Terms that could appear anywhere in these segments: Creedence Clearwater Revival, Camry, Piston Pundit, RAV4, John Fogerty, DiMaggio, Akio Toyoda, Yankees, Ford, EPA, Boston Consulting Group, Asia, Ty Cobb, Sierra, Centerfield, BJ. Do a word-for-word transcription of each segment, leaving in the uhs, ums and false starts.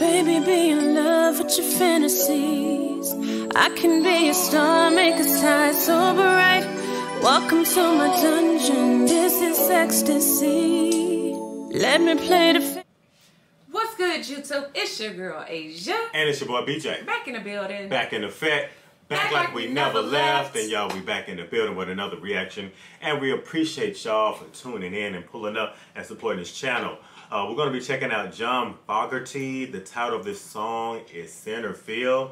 Baby, be in love with your fantasies. I can be a star, make a sky so bright. Welcome to my dungeon, this is ecstasy. Let me play the fa- What's good, YouTube? It's your girl, Asia. And it's your boy, B J. Back in the building. Back in effect. Back, back like, like we never left. left. And y'all, we back in the building with another reaction. And we appreciate y'all for tuning in and pulling up and supporting this channel. Uh, we're going to be checking out John Fogerty. The title of this song is Centerfield.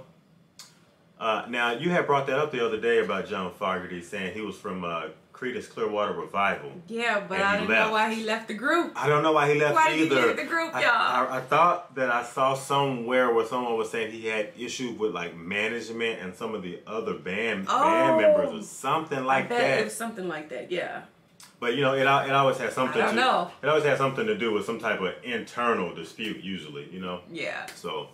Uh, now, you had brought that up the other day about John Fogerty, saying he was from uh, Creedence Clearwater Revival. Yeah, but I don't know why he left the group. I don't know why he left why either. Why did he leave the group, y'all? I, I, I thought that I saw somewhere where someone was saying he had issues with like management and some of the other band, oh, band members or something like I bet that. It was something like that, yeah. But you know, it, it always has something. I don't to, know. It always has something to do with some type of internal dispute, usually. You know. Yeah. So.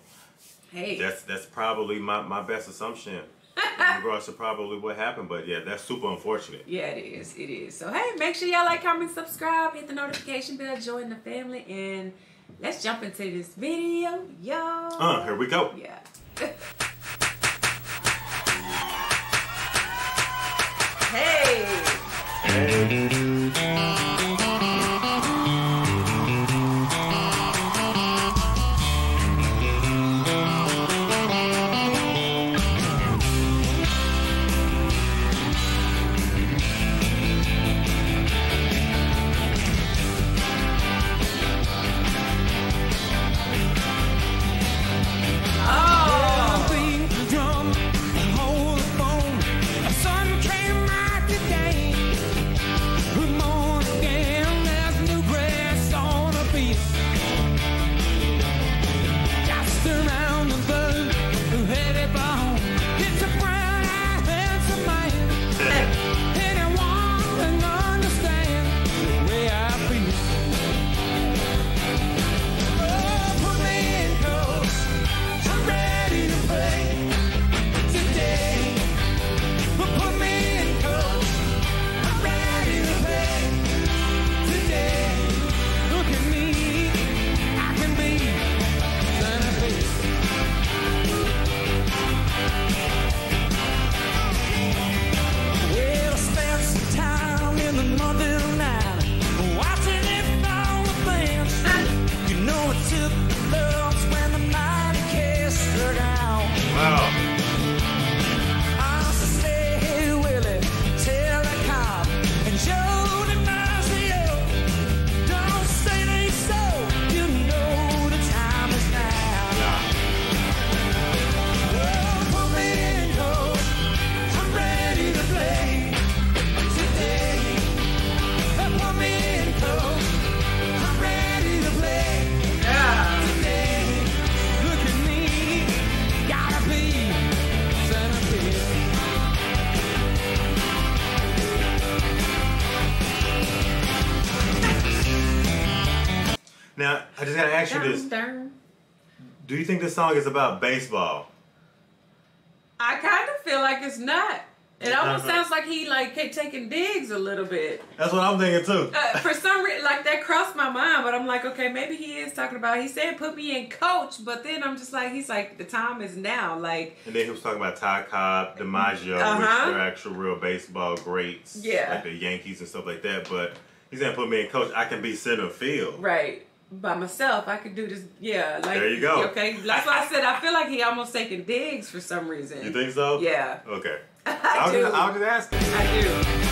Hey. That's that's probably my, my best assumption in regards to probably what happened. But yeah, that's super unfortunate. Yeah, it is. It is. So hey, make sure y'all like, comment, subscribe, hit the notification bell, join the family, and let's jump into this video, y'all. Uh, here we go. Yeah. Hey. Hey. Now, I just gotta ask you this. Do you think this song is about baseball? I kind of feel like it's not. It almost uh-huh. sounds like he like kept taking digs a little bit. That's what I'm thinking too. Uh, for some reason, like that crossed my mind, but I'm like, okay, maybe he is talking about. He said, "Put me in, coach," but then I'm just like, he's like, the time is now, like. And then he was talking about Ty Cobb, DiMaggio, uh-huh. which are actual real baseball greats, yeah, like the Yankees and stuff like that. But he said, "Put me in, coach. I can be center field." Right. By myself, I could do this. Yeah, like there you go. Okay, that's why I said I feel like he almost taking digs for some reason. You think so? Yeah. Okay. I I'll, do. Just, I'll just ask him. I do.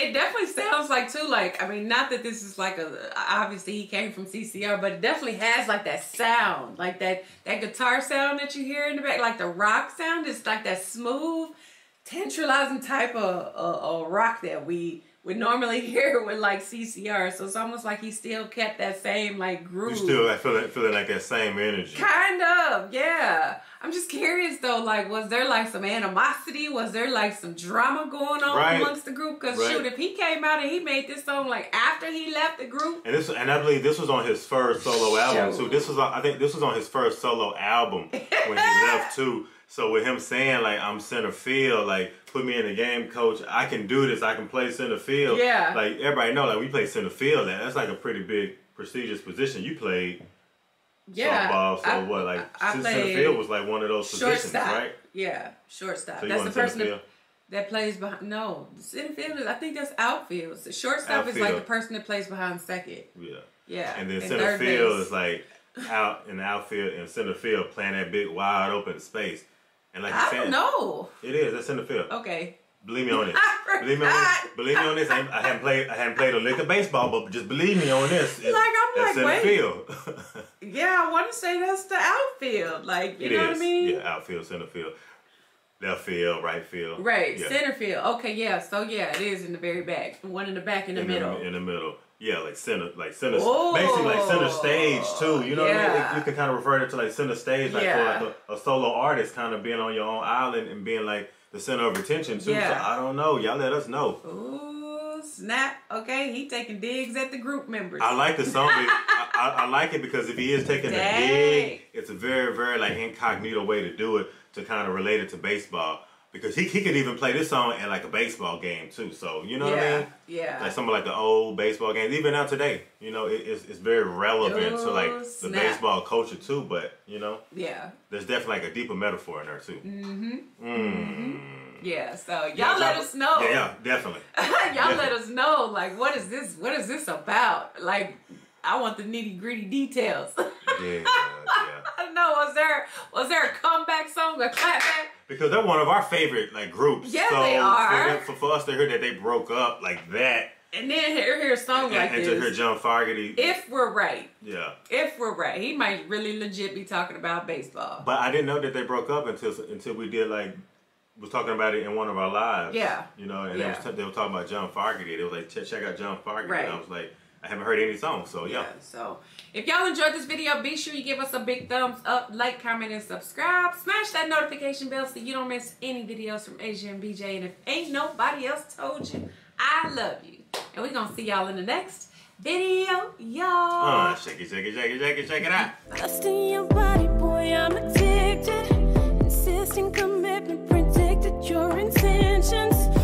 It definitely sounds like too, like, I mean, not that this is like a, obviously he came from C C R, but it definitely has like that sound, like that, that guitar sound that you hear in the back, like the rock sound. It's like that smooth, tantalizing type of, of, of rock that we would normally hear with like C C R. So it's almost like he still kept that same like groove. You still like, feeling, feeling like that same energy. Kind of, yeah. I'm just curious though, like, was there like some animosity? Was there like some drama going on right. amongst the group? Because right. shoot, if he came out and he made this song like after he left the group, and this and I believe this was on his first solo shoot. album too. This was, I think, this was on his first solo album when he left too. So with him saying like, I'm center field, like, put me in the game, coach, I can do this, I can play center field. Yeah. Like everybody know, like we play center field. That that's like a pretty big prestigious position. You played. Yeah, softball, so I, what? Like I, I center field was like one of those positions, right? Yeah, shortstop. So that's the person that, that plays behind. No, center field is, I think that's outfield. So shortstop outfield. is like the person that plays behind second. Yeah, yeah. And then and center field base. is like out in the outfield and center field playing that big wide open space. And like I don't know, it is that's center field. Okay. Believe me on this. Believe me on this. Believe me on this. I, I haven't played. I haven't played a lick of baseball, but just believe me on this. It's, like I'm like, wait. Field. Yeah, I want to say that's the outfield. Like you it know is. what I mean? Yeah, outfield, center field, left field, right field. Right, yeah. Center field. Okay, yeah. So yeah, it is in the very back. One in the back, in the in middle. The, in the middle. Yeah, like center, like center. Whoa. Basically, like center stage too. You know yeah. what I mean? You can kind of refer to like center stage, like yeah. for like a, a solo artist, kind of being on your own island and being like the center of attention too. Yeah. So I don't know. Y'all let us know. Ooh, snap. Okay, he taking digs at the group members. I like the song. I, I, I like it because if he is taking Dang. a dig, it's a very, very like incognito way to do it, to kind of relate it to baseball. Because he, he could even play this song at like a baseball game too. So, you know yeah. what I mean? Yeah. Like some of like the old baseball games, even now today, you know, it, it's, it's very relevant Ooh, to like snap. the baseball culture too. But, you know, yeah, there's definitely like a deeper metaphor in there too. Mm-hmm. Mm-hmm. Yeah, so y'all yeah, let us know. Yeah, yeah definitely. Y'all let us know, like, what is this? What is this about? Like, I want the nitty gritty details. Yeah, yeah. I don't know. Was there was there a comeback song, a clapback? Because they're one of our favorite like groups. Yeah, so, they are. So for us to hear that they broke up like that, and then hear, hear a song and, like and this, and to hear John Fogerty, if we're right, yeah, if we're right, he might really legit be talking about baseball. But I didn't know that they broke up until until we did like. was talking about it in one of our lives. Yeah. You know, and yeah. they, was they were talking about John Fogerty. They were like, check, check out John Fogerty. Right. And I was like, I haven't heard any songs, so yeah. yeah. So, if y'all enjoyed this video, be sure you give us a big thumbs up, like, comment, and subscribe. Smash that notification bell so you don't miss any videos from Asia and B J. And if ain't nobody else told you, I love you. And we're going to see y'all in the next video, y'all. Uh, shake it, shake it, shake it, shake it, shake it out. Busting your body, boy, I'm addicted. Insisting commitment, predict your intentions.